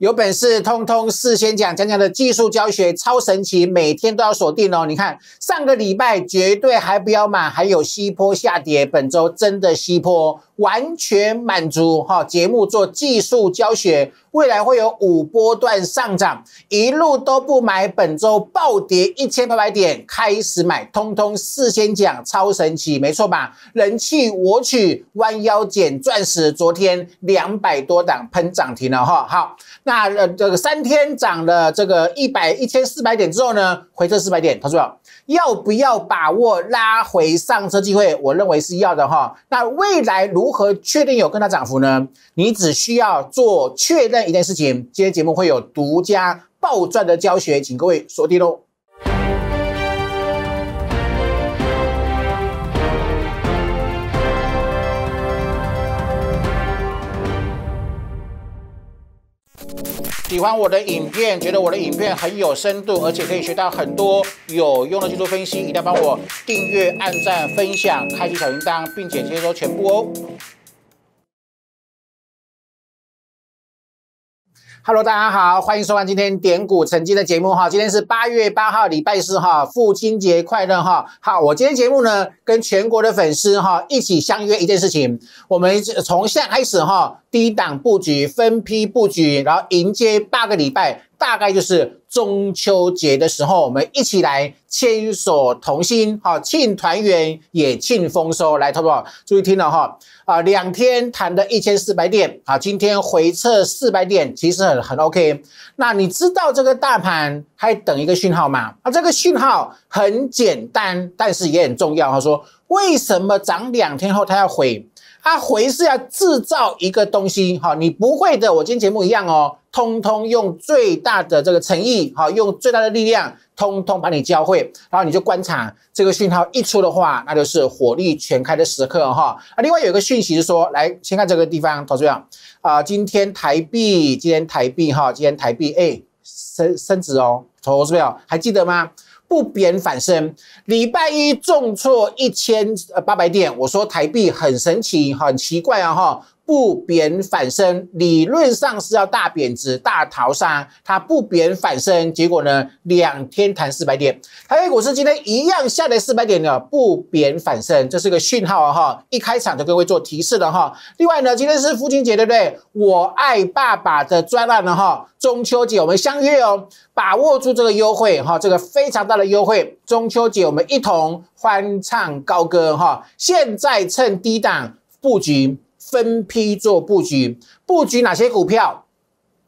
有本事通通事先讲的技术教学超神奇，每天都要锁定哦。你看上个礼拜绝对还不要满，还有西坡下跌，本周真的西坡、哦、完全满足哈、哦。节目做技术教学，未来会有5波段上涨，一路都不买，本周暴跌1800点开始买，通通事先讲超神奇，没错吧？人气我取，弯腰捡钻石，昨天200多档喷涨停了哈、哦。好。那这个3天涨了这个1400点之后呢，回撤400点，投资者要不要把握拉回上车机会？我认为是要的哈。那未来如何确定有更大涨幅呢？你只需要做确认一件事情。今天节目会有独家暴赚的教学，请各位锁定喽。喜欢我的影片，觉得我的影片很有深度，而且可以学到很多有用的技术分析，一定要帮我订阅、按赞、分享、开启小铃铛，并且接收全部哦。Hello， 大家好，欢迎收看今天点股成绩的节目哈。今天是8月8号，礼拜四哈，父亲节快乐哈。好，我今天节目呢，跟全国的粉丝哈一起相约一件事情，我们从现在开始哈，低档布局，分批布局，然后迎接8个礼拜，大概就是中秋节的时候，我们一起来牵手同心，好庆团圆也庆丰收。来，投保注意听了哈，2天谈的1400点，好，今天回撤400点，其实很 OK。那你知道这个大盘还等一个讯号吗？啊，这个讯号很简单，但是也很重要。他说，为什么涨2天后它要回？它回是要制造一个东西，好，你不会的，我今天节目一样哦。通通用最大的这个诚意，好，用最大的力量，通通把你教会，然后你就观察这个讯号一出的话，那就是火力全开的时刻哈。啊，另外有一个讯息是说，来先看这个地方，投资者啊，今天台币哈，今天台币哎升值哦，投资者还记得吗？不贬反升，礼拜一重挫1800点，我说台币很神奇，很奇怪啊哈。不贬反升，理论上是要大贬值、大逃杀，它不贬反升，结果呢，2天弹400点，台北股市今天一样下跌400点的，不贬反升，这是个讯号啊哈，一开场就各位做提示了哈。另外呢，今天是父亲节，对不对？我爱爸爸的专案了哈，中秋节我们相约哦，把握住这个优惠哈，这个非常大的优惠，中秋节我们一同欢唱高歌哈，现在趁低档布局。分批做布局，布局哪些股票？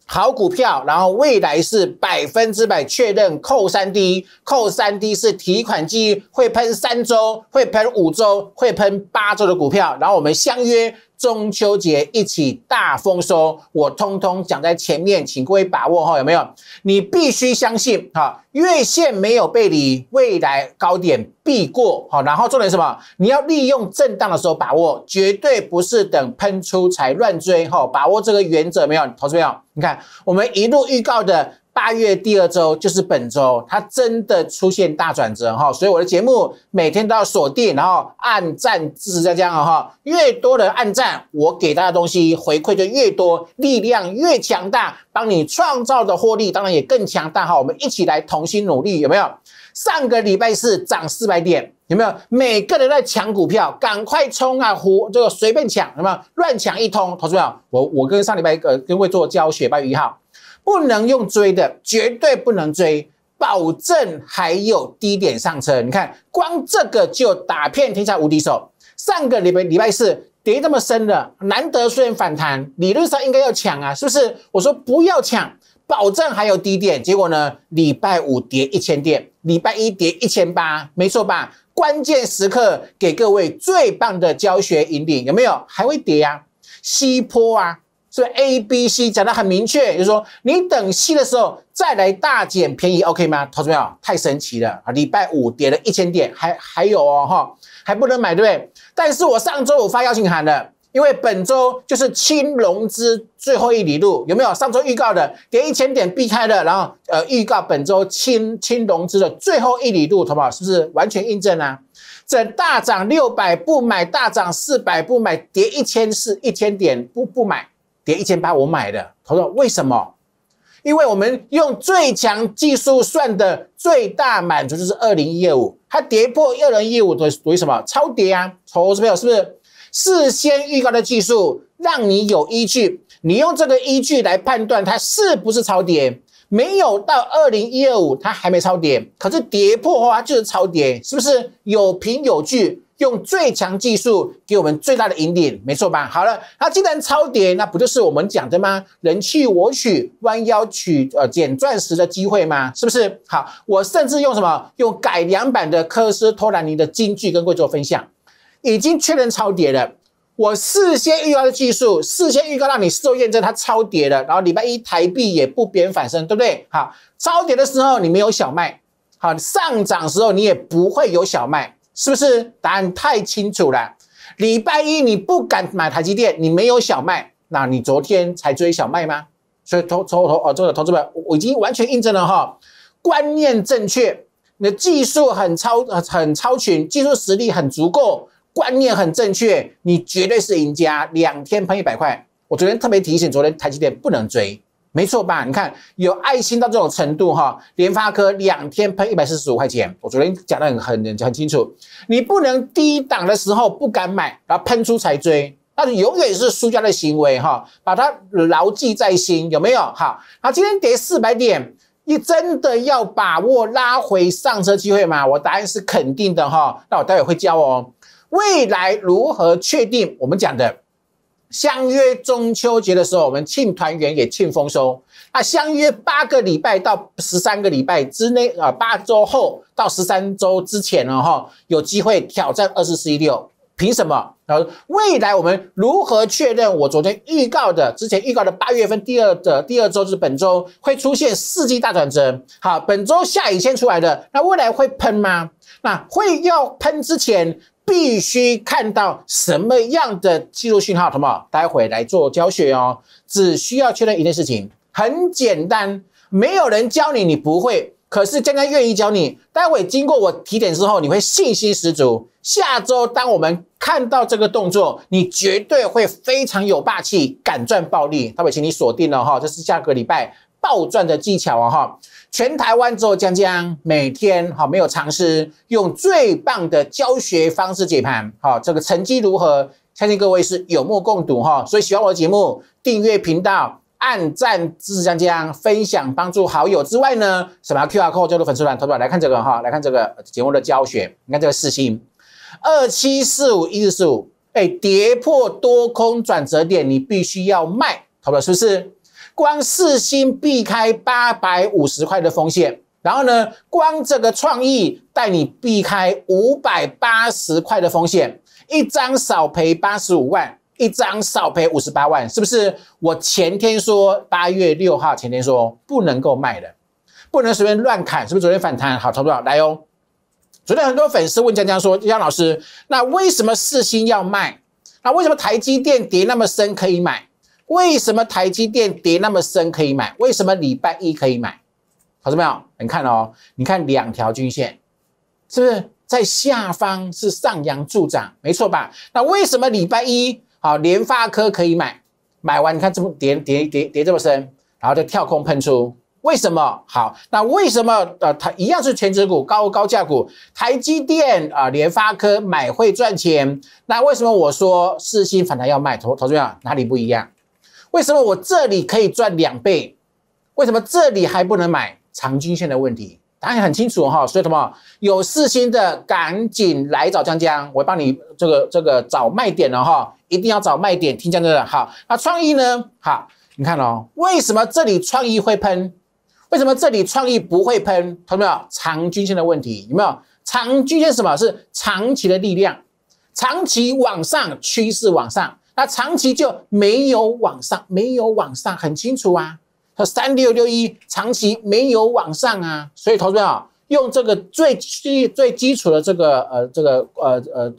好股票，然后未来是100%确认扣3D，扣3D是提款机会喷3周、会喷5周、会喷8周的股票，然后我们相约。中秋节一起大丰收，我通通讲在前面，请各位把握哈，有没有？你必须相信哈，月线没有背离，未来高点必过哈。然后重点是什么？你要利用震荡的时候把握，绝对不是等喷出才乱追哈。把握这个原则没有？投资朋友，你看我们一路预告的。8月第2周就是本周，它真的出现大转折哈，所以我的节目每天都要锁定，然后按赞支持大家哈，越多人按赞，我给大家东西回馈就越多，力量越强大，帮你创造的获利当然也更强大哈，我们一起来同心努力，有没有？上个礼拜四涨400点。有没有每个人在抢股票？赶快冲啊！这个随便抢，有没有乱抢一通？投资朋友，我跟上礼拜跟会做教学，8月1号不能用追的，绝对不能追，保证还有低点上车。你看，光这个就打遍天下无敌手。上个礼拜四。跌这么深了，难得出现反弹，理论上应该要抢啊，是不是？我说不要抢，保证还有低点。结果呢，礼拜五跌1000点，礼拜一跌1800，没错吧？关键时刻给各位最棒的教学引领，有没有？还会跌啊，西坡啊，所以 A、B、C 讲得很明确，就是说你等 C 的时候再来大减便宜 ，OK 吗？投资朋友，太神奇了啊！礼拜五跌了1000点，还有哦哈，还不能买，对不对？但是我上周五发邀请函了，因为本周就是清融资最后一里路，有没有？上周预告的跌1000点避开了，然后预告本周清融资的最后一里路，好不好？是不是完全印证啊？整大涨600不买，大涨400不买，跌1400点不买，跌1800我买的，他说为什么？因为我们用最强技术算的最大满足就是2015，它跌破2015等于什么？超跌啊！投资朋友是不是事先预告的技术，让你有依据，你用这个依据来判断它是不是超跌？没有到2015，它还没超跌，可是跌破的话就是超跌，是不是有凭有据？ 用最强技术给我们最大的引领，没错吧？好了，那既然超跌，那不就是我们讲的吗？人去我取，弯腰取捡钻石的机会吗？是不是？好，我甚至用什么？用改良版的科斯托兰尼的金句跟各位做分享，已经确认超跌了。我事先预告的技术，事先预告让你事后验证它超跌了，然后礼拜一台币也不贬反升，对不对？好，超跌的时候你没有小卖，好，上涨的时候你也不会有小卖。 是不是答案太清楚了？礼拜一你不敢买台积电，你没有小麦，那你昨天才追小麦吗？所以投资们，我已经完全印证了哈，观念正确，你的技术很超群，技术实力很足够，观念很正确，你绝对是赢家。2天喷100块，我昨天特别提醒，昨天台积电不能追，没错吧？你看有爱心到这种程度哈，联发科2天喷145块钱，我昨天讲得很清楚，你不能低档的时候不敢买，然后喷出才追，那就永远是输家的行为哈，把它牢记在心，有没有？好，那今天跌400点，你真的要把握拉回上车机会吗？我答案是肯定的哈，那我待会会教哦，未来如何确定我们讲的。 相约中秋节的时候，我们庆团圆也庆丰收。那相约8个礼拜到13个礼拜之内啊，8周后到13周之前呢，哈，有机会挑战24/16。凭什么？然后未来我们如何确认？我昨天预告的，之前预告的8月份第二周就是本周会出现4季大转折。好，本周下影线出来的，那未来会喷吗？那会要喷之前。 必须看到什么样的技术讯号，好不好？待会来做教学哦。只需要确认一件事情，很简单，没有人教你，你不会。可是江江愿意教你。待会经过我提点之后，你会信心十足。下周当我们看到这个动作，你绝对会非常有霸气，敢赚暴利。待会请你锁定了哈，这是下个礼拜暴赚的技巧啊哈。 全台湾只有江江每天好没有常识，用最棒的教学方式解盘，好这个成绩如何，相信各位是有目共睹哈。所以喜欢我的节目，订阅频道，按赞支持江江，分享帮助好友之外呢，什么 QR code 加入粉丝团，投票来看这个哈，来看这个节目的教学，你看这个4星2745、1045，哎，跌破多空转折点，你必须要卖，投票是不是？ 光4星避开850块的风险，然后呢，光这个创意带你避开580块的风险，一张少赔85万，一张少赔58万，是不是？我前天说8月6号前天说不能够卖的，不能随便乱砍，是不是？昨天反弹好，差不多来哦。昨天很多粉丝问江江说，江老师，那为什么4星要卖？那为什么台积电跌那么深可以买？ 为什么台积电跌那么深可以买？为什么礼拜一可以买？好，没有？你看哦，你看2条均线，是不是在下方是上扬助涨？没错吧？那为什么礼拜一好联发科可以买？买完你看这么跌这么深，然后就跳空喷出，为什么？好，那为什么它一样是全指股高价股，台积电联发科买会赚钱？那为什么我说4星反弹要卖？投资朋友哪里不一样？ 为什么我这里可以赚2倍？为什么这里还不能买？长均线的问题，答案很清楚哈。所以，同学们有4星的赶紧来找江江，我帮你这个找卖点了哈，一定要找卖点。听江江的好，那创意呢？好，你看哦，为什么这里创意会喷？为什么这里创意不会喷？同学们，长均线的问题有没有？长均线什么是长期的力量？长期往上，趋势往上。 那长期就没有往上，没有往上，很清楚啊。它3661长期没有往上啊，所以投资人啊，用这个最基础的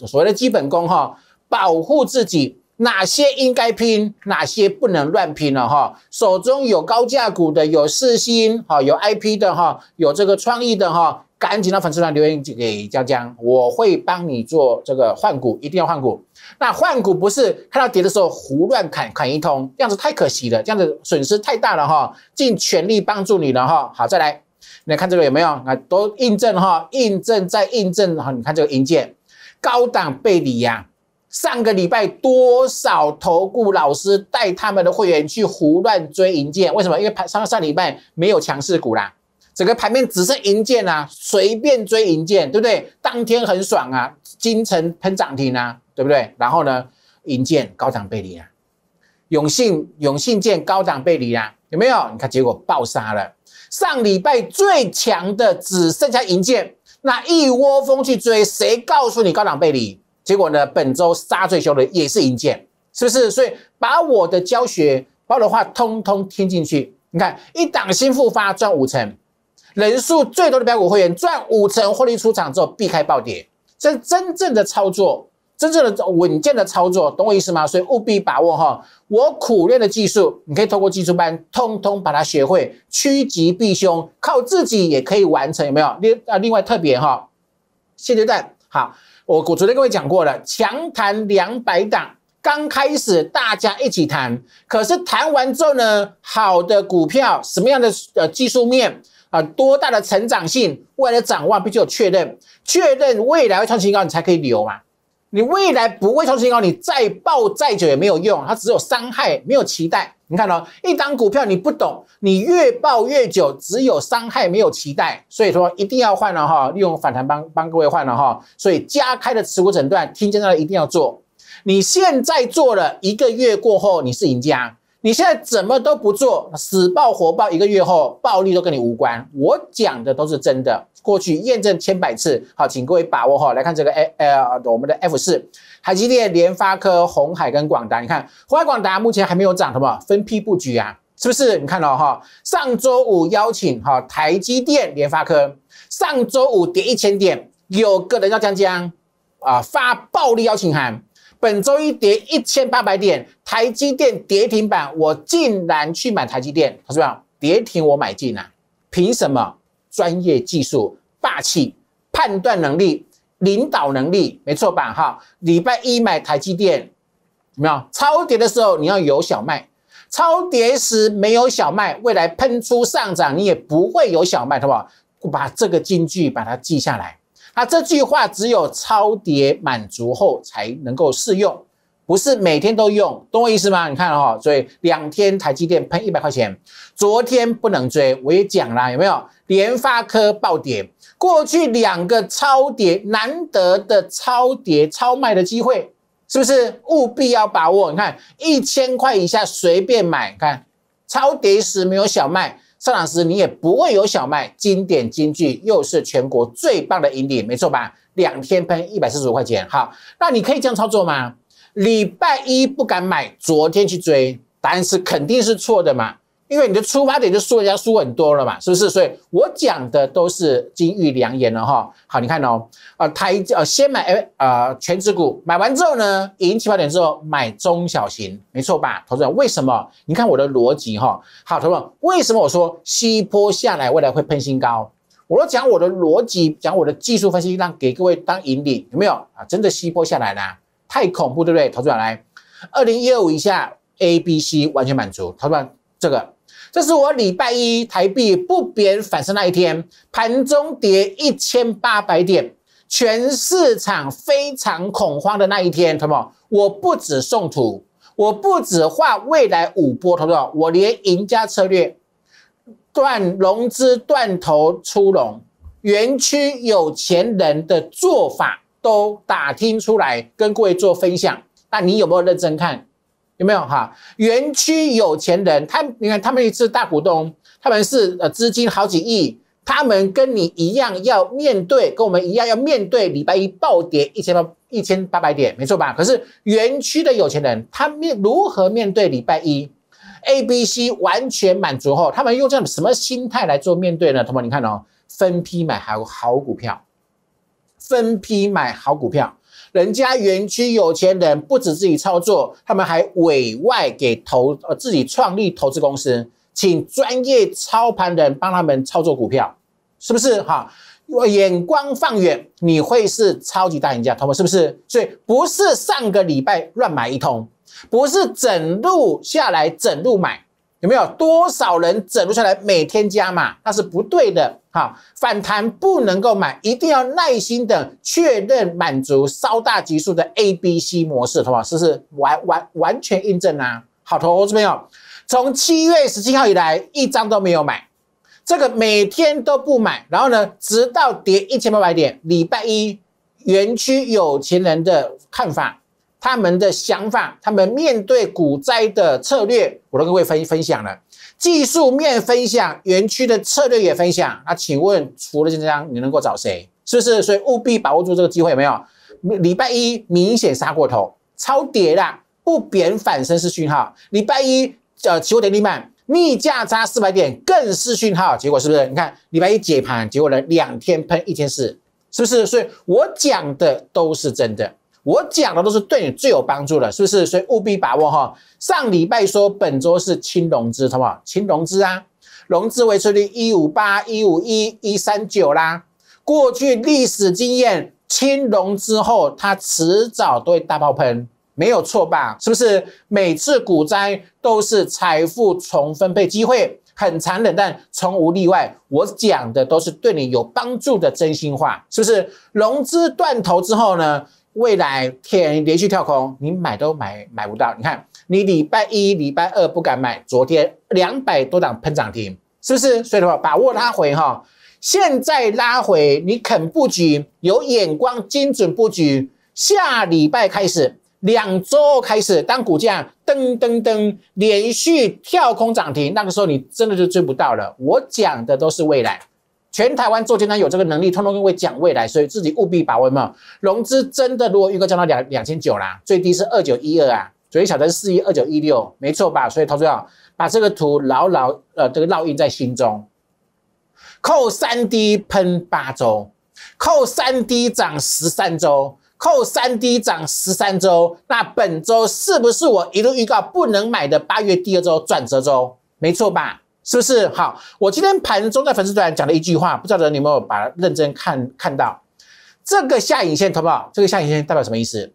所谓的基本功哈，保护自己，哪些应该拼，哪些不能乱拼了哈。手中有高价股的，有4星哈，有 IP 的哈，有这个创意的哈。赶紧到粉丝团留言给江江，我会帮你做这个换股，一定要换股。那换股不是看到跌的时候胡乱砍一通，这样子太可惜了，这样子损失太大了哈，尽全力帮助你了哈。好，再来，你看这个有没有啊？都印证哈，印证再印证哈。你看这个银界高档背离呀。 上个礼拜多少投顾老师带他们的会员去胡乱追银建？为什么？因为上礼拜没有强势股啦，整个盘面只剩银建啊，随便追银建，对不对？当天很爽啊，金城喷涨停啊，对不对？然后呢，银建高档背离啊，永信建高档背离啊，有没有？你看结果爆杀了，上礼拜最强的只剩下银建，那一窝蜂去追，谁告诉你高档背离？ 结果呢？本周杀最凶的也是银建，是不是？所以把我的教学，把我的话通通听进去。你看，一档新复发赚5成，人数最多的标股会员赚5成获利出场之后，避开暴跌，这是真正的操作，真正的稳健的操作，懂我意思吗？所以务必把握哈，我苦练的技术，你可以透过技术班，通通把它学会，趋吉避凶，靠自己也可以完成，有没有？另外特别哈，谢谢蛋好。 我昨天跟各位讲过了，强谈200档，刚开始大家一起谈，可是谈完之后呢，好的股票什么样的技术面啊、多大的成长性，未来的展望必须有确认，确认未来会创新高，你才可以留嘛。你未来不会创新高，你再抱再久也没有用，它只有伤害，没有期待。你看哦，一档股票你不懂，你越抱越久，只有伤害没有期待。所以说一定要换了哈，利用反弹帮各位换了哈。所以加开的持股诊断，听见到的一定要做。你现在做了1个月过后，你是赢家。你现在怎么都不做，死抱活抱，1个月后暴利都跟你无关。我讲的都是真的。 过去验证1,000次，好，请各位把握哈。来看这个我们的 F4， 海基电、联发科、鸿海跟广达。你看，鸿海、广达目前还没有涨，什么分批布局啊？是不是？你看到哈，上周五邀请哈台积电、联发科，上周五跌1000点，有个人叫江江啊，发暴力邀请函。本周一跌1800点，台积电跌停板，我竟然去买台积电，是吧？跌停我买进啊，凭什么？ 专业技术、霸气、判断能力、领导能力，没错吧？哈，礼拜一买台积电，有没有超跌的时候你要有小卖，超跌时没有小卖，未来喷出上涨你也不会有小卖，好不好？把这个金句把它记下来，那这句话只有超跌满足后才能够适用。 不是每天都用，懂我意思吗？你看哦，所以2天台积电喷100块钱，昨天不能追，我也讲啦，有没有？联发科暴跌，过去2个超跌，难得的超跌超卖的机会，是不是？务必要把握。你看1000块以下随便买，看超跌时没有小卖，上涨时你也不会有小卖。经典金句又是全国最棒的引领，没错吧？2天喷145块钱，好，那你可以这样操作吗？ 礼拜一不敢买，昨天去追，答案是肯定是错的嘛，因为你的出发点就输人家输很多了嘛，是不是？所以我讲的都是金玉良言了哈。好，你看哦，先买全指股，买完之后呢，赢7、8点之后买中小型，没错吧？投资人为什么？你看我的逻辑哈。好，投资人为什么我说西坡下来未来会喷新高？ 我都讲我的逻辑，讲我的技术分析，让给各位当引领，有没有啊？真的西坡下来啦。 太恐怖，对不对？投资者来， 2015以下 A、B、C 完全满足。投资者，这是我礼拜一台币不贬反升那一天，盘中跌1800点，全市场非常恐慌的那一天，投资者，我不止送图，我不止画未来5波，投资者，我连赢家策略、融资断头出笼、园区有钱人的做法。 都打听出来，跟各位做分享。那你有没有认真看？有没有哈？园区有钱人，你看他们是大股东，他们是资金好几亿，他们跟你一样要面对，跟我们一样要面对礼拜一暴跌1800点，没错吧？可是园区的有钱人，他如何面对礼拜一 A、B、C 完全满足后，他们用这样什么心态来做面对呢？同胞，你看哦，分批买好股票。 分批买好股票，人家园区有钱人不止自己操作，他们还委外给自己创立投资公司，请专业操盘人帮他们操作股票，是不是哈？眼光放远，你会是超级大赢家，同学们是不是？所以不是上个礼拜乱买一通，不是整路下来整路买，有没有？多少人整路下来每天加码，那是不对的。好，反弹不能够买，一定要耐心的确认满足稍大级数的 A、B、C 模式，同学们是不是完全印证啊？好，投资朋友，从7月17号以来，一张都没有买。 这个每天都不买，然后呢，直到跌1800点，礼拜一，园区有钱人的看法，他们的想法，他们面对股灾的策略，我都跟各位分享了。技术面分享，园区的策略也分享。那请问，除了这张，你能够找谁？是不是？所以务必把握住这个机会，有没有？礼拜一明显杀过头，超跌啦，不贬反升是讯号。礼拜一，期货跌停板。 逆价差400点更是讯号，结果是不是？你看礼拜一解盘，结果呢2天喷1400，是不是？所以我讲的都是真的，我讲的都是对你最有帮助的，是不是？所以务必把握哈。上礼拜说本周是轻融资，好不好？轻融资啊，融资维持率158、151、139啦。过去历史经验，轻融之后它迟早都会大爆喷。 没有错吧？是不是每次股灾都是财富重分配机会，很残忍，但从无例外。我讲的都是对你有帮助的真心话，是不是？融资断头之后呢，未来天连续跳空，你买都买不到。你看，你礼拜一、礼拜二不敢买，昨天200多档喷涨停，是不是？所以的话，把握拉回哈。现在拉回，你肯布局，有眼光，精准布局，下礼拜开始。 2周开始，当股价噔连续跳空涨停，那个时候你真的就追不到了。我讲的都是未来，全台湾做金单有这个能力，通通跟我讲未来，所以自己务必把握嘛。融资真的如果预告降到2900啦，最低是2912啊，昨天小的是412916，没错吧？所以投资者把这个图这个烙印在心中，扣3D喷8周，扣3D涨13周。 扣3D涨13周，那本周是不是我一路预告不能买的8月第2周转折周？没错吧？是不是？好，我今天盘中在粉丝团讲了一句话，不知道你有没有把它认真看到？这个下影线，好不好？这个下影线代表什么意思？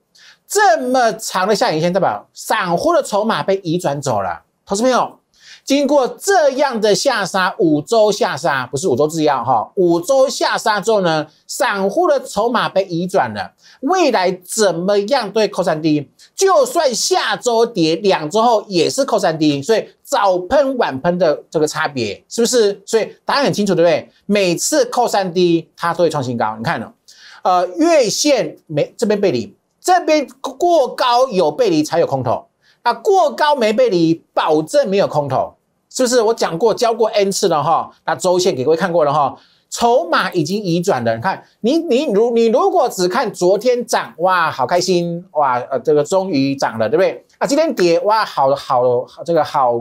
这么长的下影线代表散户的筹码被移转走了。投资朋友，经过这样的下杀，5周下杀，不是5周制药哈，5周下杀之后呢，散户的筹码被移转了。 未来怎么样对扣3D？ 就算下周跌2周后也是扣3D， 所以早喷晚喷的这个差别是不是？所以答案很清楚，对不对？每次扣3D 它都会创新高，你看了、哦，月线没这边背离，这边过高有背离才有空头啊，过高没背离，保证没有空头，是不是？我讲过教过 N 次了哈，那周线给各位看过了哈。 筹码已经移转了，你看，你如果只看昨天涨，哇，好开心，哇，这个终于涨了，对不对？啊，今天跌，哇，好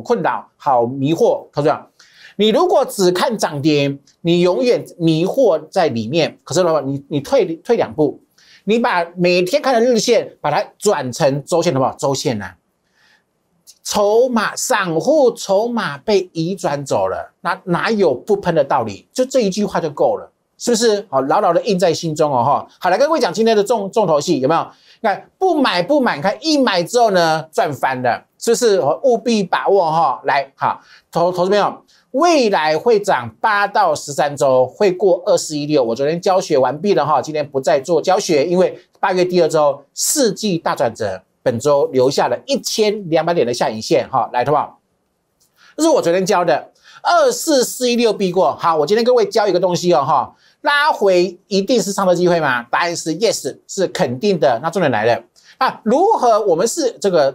困扰，好迷惑，投资者，你如果只看涨跌，你永远迷惑在里面。可是的话，你退2步，你把每天看的日线，把它转成周线，好不好？周线啊。 筹码散户筹码被移转走了，哪有不喷的道理？就这一句话就够了，是不是？好，牢牢的印在心中哦哈。好，来跟各位讲今天的重头戏有没有？看不买，看一买之后呢赚翻了，是不是？务必把握哈。来，好，投资朋友，未来会涨8到13周，会过21.6。我昨天教学完毕了哈，今天不再做教学，因为8月第2周世纪大转折。 本周留下了1200点的下影线，哈，来，好不好？这是我昨天教的24416避过。好，我今天各位教一个东西哦，哈，拉回一定是上车机会吗？答案是 yes， 是肯定的。那重点来了啊，如何？我们是这个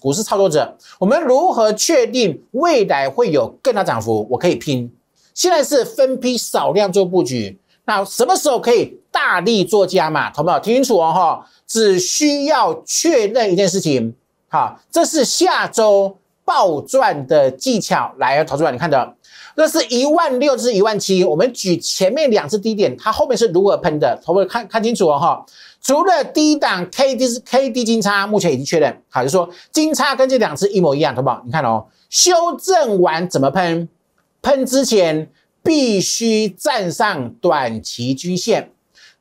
股市操作者，我们如何确定未来会有更大涨幅？我可以拼，现在是分批少量做布局。 那什么时候可以大力做加码？同不同？听清楚哦，哈！只需要确认一件事情，好，这是下周暴赚的技巧。来，投资者，你看的，这是16000至17000，我们举前面2次低点，它后面是如何喷的？投资者看清楚哦，哈！除了低档 KD 金叉，目前已经确认，好，就是说金叉跟这2次一模一样，同不同？你看哦，修正完怎么喷？喷之前。必须站上短期均线，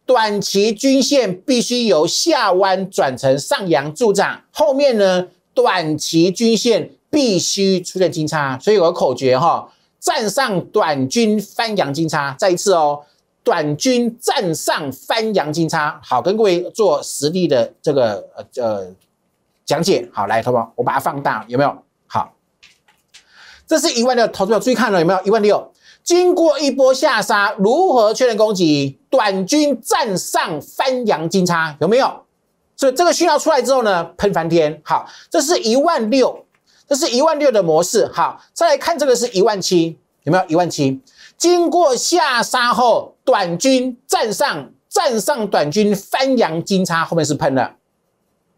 短期均线必须由下弯转成上扬助涨，后面呢，短期均线必须出现金叉，所以有个口诀哈，站上短均翻阳金叉，再一次哦。 短均站上翻阳金叉，好，跟各位做实例的这个讲解。好，来，投保，我把它放大，有没有？好，这是16000，投资者注意看了有没有？16000，经过一波下杀，如何确认攻击？短均站上翻阳金叉，有没有？所以这个讯号出来之后呢，喷翻天。好，这是16000，这是16000的模式。好，再来看这个是17000，有没有？17000。 经过下杀后，短均站上短均翻阳金叉，后面是喷了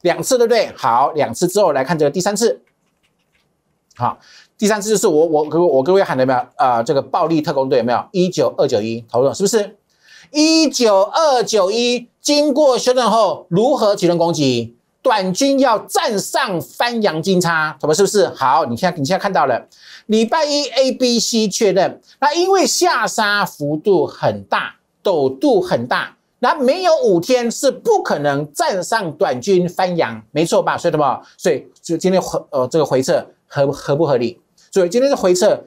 两次，对不对？好，两次之后来看这个第三次，好，第三次就是我各位喊的有没有？这个暴力特工队有没有？19291，投入是不是？19291经过修正后，如何启动攻击？短均要站上翻阳金叉，投入是不是？好，你现在看到了。 礼拜一 A、B、C 确认，那因为下杀幅度很大，陡度很大，那没有5天是不可能站上短均翻阳，没错吧？所以什么？所以就今天这个回撤合不合理？所以今天的回撤，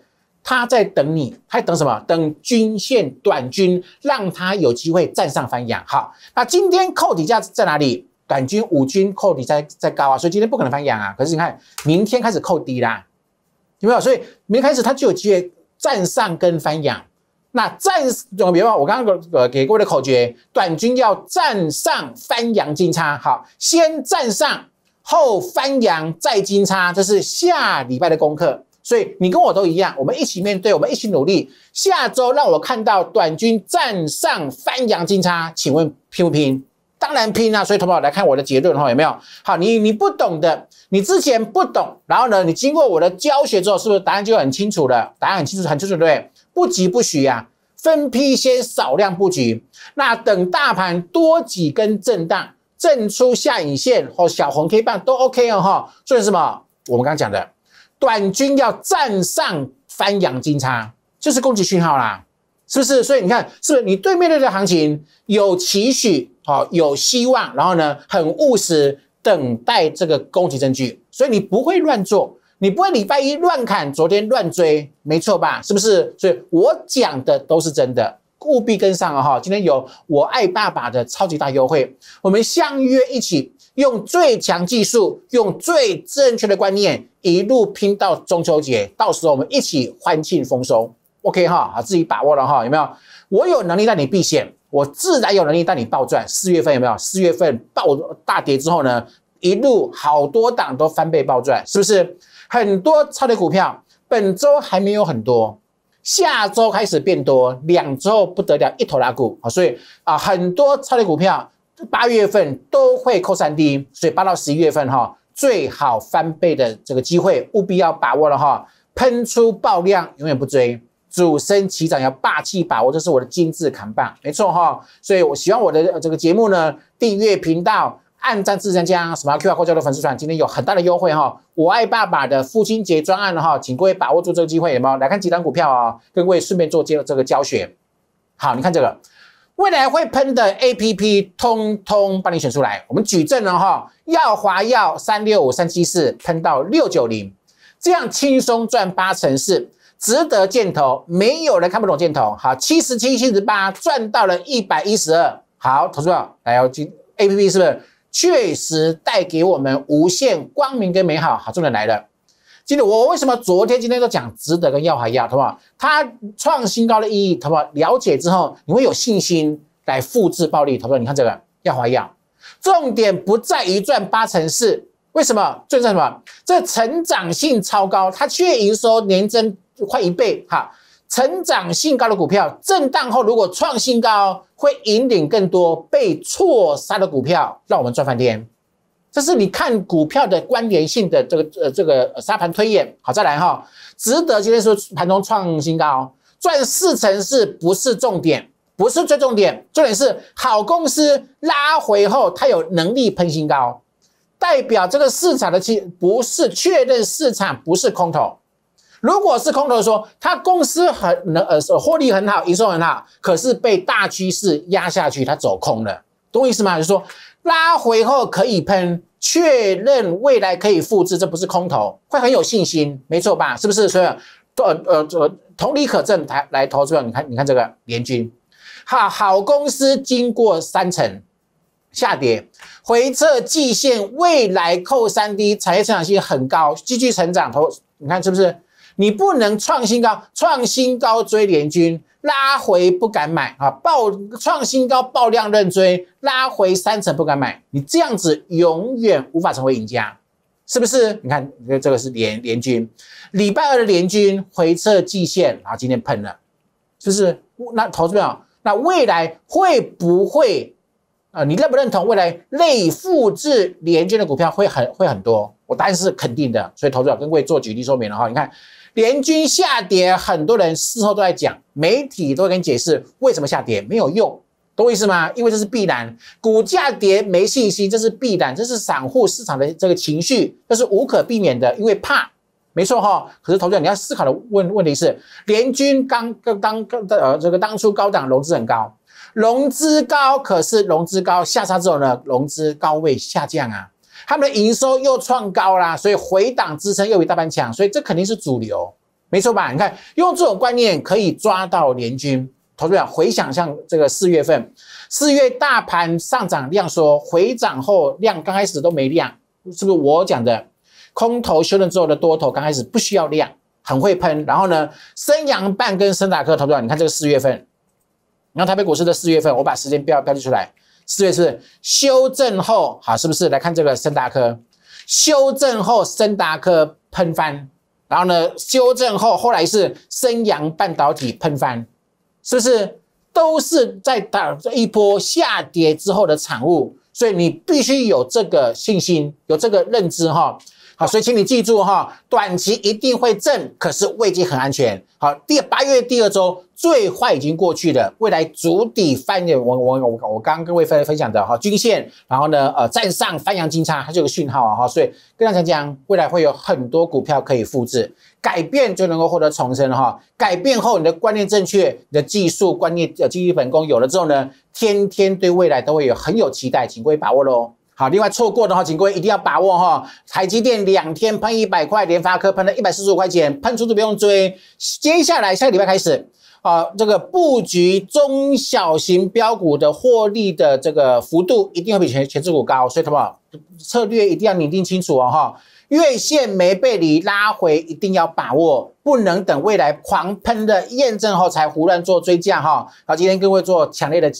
它在等你，它等什么？等均线短均，让它有机会站上翻阳。好，那今天扣底价在哪里？短均5均扣底在高啊，所以今天不可能翻阳啊。可是你看，明天开始扣低啦。 有没有？所以明天开始它就有机会站上跟翻阳。那别忘了我刚刚给各位的口诀，短均要站上翻阳金叉。好，先站上，后翻阳，再金叉，这是下礼拜的功课。所以你跟我都一样，我们一起面对，我们一起努力。下周让我看到短均站上翻阳金叉，请问拼不拼？ 当然拼啊！所以同胞来看我的结论哈，有没有？好，你不懂的，你之前不懂，然后呢，你经过我的教学之后，是不是答案就很清楚了？答案很清楚，对不对？不急不徐啊，分批先少量布局，那等大盘多几根震荡，震出下影线或小红 K 棒都 OK 哦哈。所以什么？我们刚刚讲的，短均要站上翻阳金叉，就是攻击讯号啦。 是不是？所以你看，是不是你对面对的行情有期许，好、有希望，然后呢，很务实，等待这个攻击证据，所以你不会乱做，你不会礼拜一乱砍，昨天乱追，没错吧？是不是？所以我讲的都是真的，务必跟上哦！今天有我爱爸爸的超级大优惠，我们相约一起用最强技术，用最正确的观念，一路拼到中秋节，到时候我们一起欢庆丰收。 OK 哈，好，自己把握了哈，有没有？我有能力带你避险，我自然有能力带你暴赚。4月份有没有？4月份暴大跌之后呢，一路好多档都翻倍暴赚，是不是？很多超跌股票本周还没有很多，下周开始变多，2周不得了，一头拉股啊！所以啊，很多超跌股票8月份都会扣3D， 所以8到11月份哈，最好翻倍的这个机会务必要把握了哈！喷出爆量，永远不追。 主升起涨要霸气把握，这是我的金字扛棒，没错哈。所以我喜欢我的这个节目呢，订阅频道、按赞支持加什么 QR Code 的粉丝团，今天有很大的优惠哈！我爱爸爸的父亲节专案哈，请各位把握住这个机会，有没有？来看几档股票啊、哦，跟各位顺便做这个教学。好，你看这个未来会喷的 APP， 通通帮你选出来。我们举证了哈，耀华耀365374喷到690，这样轻松赚8成4。 值得箭头，没有人看不懂箭头。好， 77、78赚到了112。好，投资者来哦，今 A P P 是不是确实带给我们无限光明跟美好？好，重点来了。今天我为什么今天都讲值得跟要还要，好不好？它创新高的意义，好不好？了解之后，你会有信心来复制暴利，好不好？你看这个要还要，重点不在于赚8成4，为什么？最重要什么？这成长性超高，它却营收年增。 快1倍哈，成长性高的股票震荡后，如果创新高，会引领更多被错杀的股票，让我们赚翻天。这是你看股票的关联性的这个沙盘推演。好，再来哈，值得今天说盘中创新高，赚4成4不是重点，不是最重点，重点是好公司拉回后，它有能力喷新高，代表这个市场的不是确认市场不是空头。如果是空头说，它公司获利很好，营收很好，可是被大趋势压下去，它走空了，懂我意思吗？就是说拉回后可以喷，确认未来可以复制，这不是空头，会很有信心，没错吧？是不是？所以同理可证来投资票，你看这个联军，好公司经过三层下跌，回撤季线，未来扣三低，产业成长性很高，继续成长投，你看是不是？你不能创新高，创新高追联军，拉回不敢买啊！创新高爆量认追，拉回三层不敢买，你这样子永远无法成为赢家。是不是？你看，这个是联军，礼拜二的联军回撤季线，然后今天喷了，是不是？那投资者，那未来会不会你认不认同未来类复制联军的股票会很多？我答案是肯定的。所以投资者跟各位做举例说明了哈。你看，联军下跌，很多人事后都在讲，媒体都在跟你解释为什么下跌，没有用。懂我意思吗？因为这是必然，股价跌没信心，这是必然，这是散户市场的这个情绪，这是无可避免的，因为怕，没错哈。可是投资者你要思考的问题是，联军当初高档融资很高，融资高，可是融资高下杀之后呢，融资高位下降啊，他们的营收又创高啦，所以回档支撑又比大盘强，所以这肯定是主流，没错吧？你看用这种观念可以抓到联军。投资者回想像这个4月份，4月大盘上涨量缩，回涨后量刚开始都没量，是不是我讲的？空头修正之后的多头刚开始不需要量，很会喷。然后呢，升阳半跟升达科，投资者你看这个4月份，然后台北股市的4月份，我把时间标记出来，4月是修正后，好，是不是？来看这个升达科，修正后升达科喷翻，然后呢，修正后后来是升阳半导体喷翻。是不是都是在打一波下跌之后的产物？所以你必须有这个信心，有这个认知哈。好，所以请你记住哈，短期一定会震，可是位置很安全。好，8月第2周最坏已经过去了，未来主底翻扬，我刚刚跟各位分享的哈，均线，然后呢站上翻扬金叉，它就有个讯号啊哈。所以跟大家讲，未来会有很多股票可以复制。改变就能够获得重生哈！改变后，你的观念正确，你的技术观念、基本功有了之后呢，天天对未来都会有很有期待，请各位把握喽。好，另外错过的话，请各位一定要把握哈！台积电2天喷100块，联发科喷了145块钱，喷出就不用追。接下来下个礼拜开始啊，这个布局中小型标股的获利的这个幅度一定会比全指股高，所以策略一定要拟定清楚哦哈！月线没背离，拉回一定要把握，不能等未来狂喷的验证后才胡乱做追价哈。好，今天各位做强烈的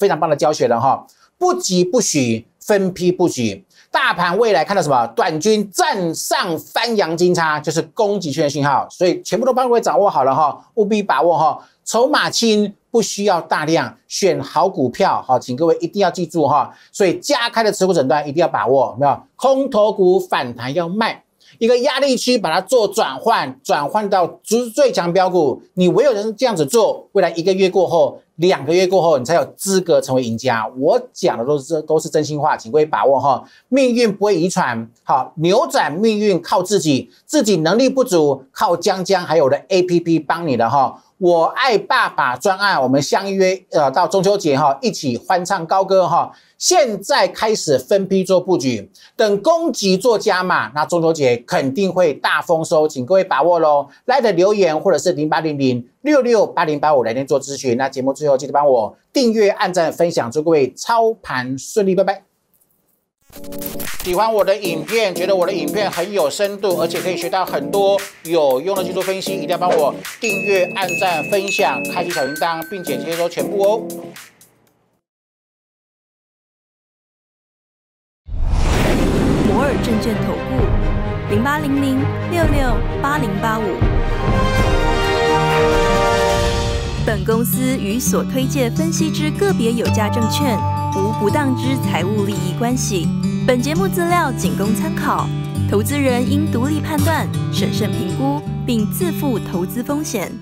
非常棒的教学了哈，不急不徐，分批布局。大盘未来看到什么？短均站上翻阳金叉，就是攻击圈的讯号，所以全部都帮各位掌握好了哈，务必把握哈，筹码轻。不需要大量选好股票，好，请各位一定要记住哈。所以加开的持股诊断一定要把握，没有空头股反弹要卖一个压力区，把它做转换到最强标股。你唯有人这样子做，未来1个月过后、2个月过后，你才有资格成为赢家。我讲的都是真心话，请各位把握哈。命运不会遗传，好，扭转命运靠自己，自己能力不足靠江还有我的 APP 帮你的哈。我爱爸爸专案，我们相约到中秋节哈，一起欢唱高歌哈。现在开始分批做布局，等攻击做加码，那中秋节肯定会大丰收，请各位把握喽。来的留言或者是0800668085来电做咨询。那节目最后记得帮我订阅、按赞、分享，祝各位操盘顺利，拜拜。喜欢我的影片，觉得我的影片很有深度，而且可以学到很多有用的技术分析，一定要帮我订阅、按赞、分享、开启小铃铛，并且接收全部哦。摩尔证券投顾0800668085。本公司与所推介分析之个别有价证券。无不当之财务利益关系，本节目资料仅供参考，投资人应独立判断、审慎评估，并自负投资风险。